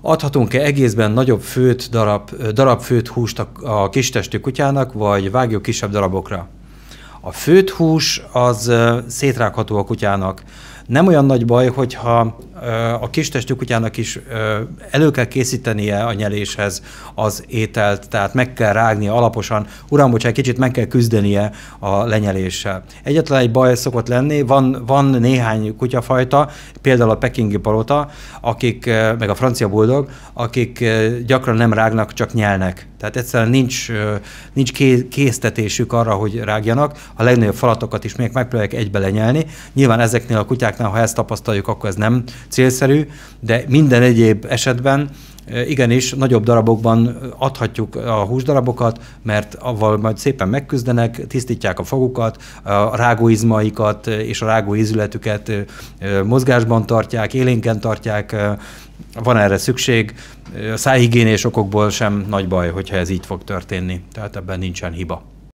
Adhatunk-e egészben nagyobb főtt darab főtt húst a kistestű kutyának, vagy vágjuk kisebb darabokra? A főtt hús az szétrágható a kutyának. Nem olyan nagy baj, hogyha a kistestű kutyának is elő kell készítenie a nyeléshez az ételt, tehát meg kell rágnia alaposan, uram, bocsánat, kicsit meg kell küzdenie a lenyeléssel. Egyetlen egy baj szokott lenni, van néhány kutyafajta, például a pekingi palota, akik, meg a francia bulldog, akik gyakran nem rágnak, csak nyelnek. Tehát egyszerűen nincs késztetésük arra, hogy rágjanak. A legnagyobb falatokat is még megpróbálják egybe lenyelni. Nyilván ezeknél a kutyáknál, ha ezt tapasztaljuk, akkor ez nem célszerű, de minden egyéb esetben igenis nagyobb darabokban adhatjuk a húsdarabokat, mert avval majd szépen megküzdenek, tisztítják a fogukat, a rágóizmaikat és a rágóizületüket mozgásban tartják, élénken tartják, van erre szükség. Szájhigiénés okokból sem nagy baj, hogyha ez így fog történni, tehát ebben nincsen hiba.